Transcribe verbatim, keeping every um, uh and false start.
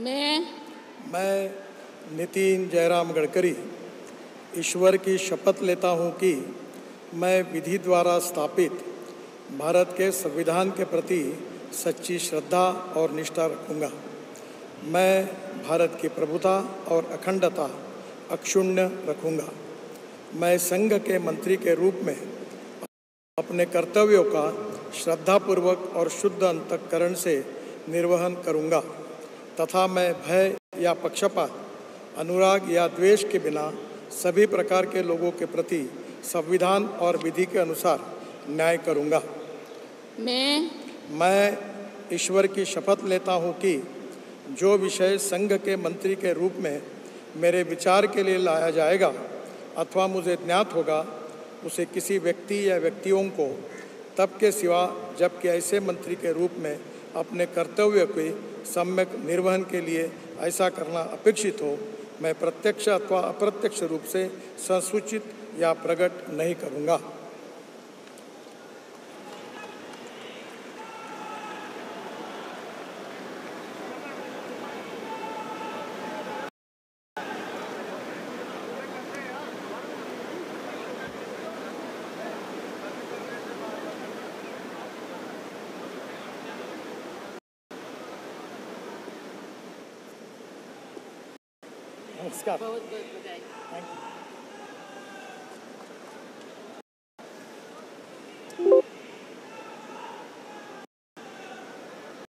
मैं मैं नितिन जयराम गडकरी ईश्वर की शपथ लेता हूं कि मैं विधि द्वारा स्थापित भारत के संविधान के प्रति सच्ची श्रद्धा और निष्ठा रखूंगा। मैं भारत की प्रभुता और अखंडता अक्षुण्य रखूंगा। मैं संघ के मंत्री के रूप में अपने कर्तव्यों का श्रद्धापूर्वक और शुद्ध अंतःकरण से निर्वहन करूंगा तथा मैं भय या पक्षपात, अनुराग या द्वेष के बिना सभी प्रकार के लोगों के प्रति संविधान और विधि के अनुसार न्याय करूंगा। मैं मैं ईश्वर की शपथ लेता हूं कि जो विषय संघ के मंत्री के रूप में मेरे विचार के लिए लाया जाएगा अथवा मुझे ज्ञात होगा, उसे किसी व्यक्ति या व्यक्तियों को तब के सिवा जबकि ऐसे मंत्री के रूप में अपने कर्तव्य के सम्यक निर्वहन के लिए ऐसा करना अपेक्षित हो, मैं प्रत्यक्ष अथवा अप्रत्यक्ष रूप से संसूचित या प्रकट नहीं करूंगा। बहुत बहुत बधाई।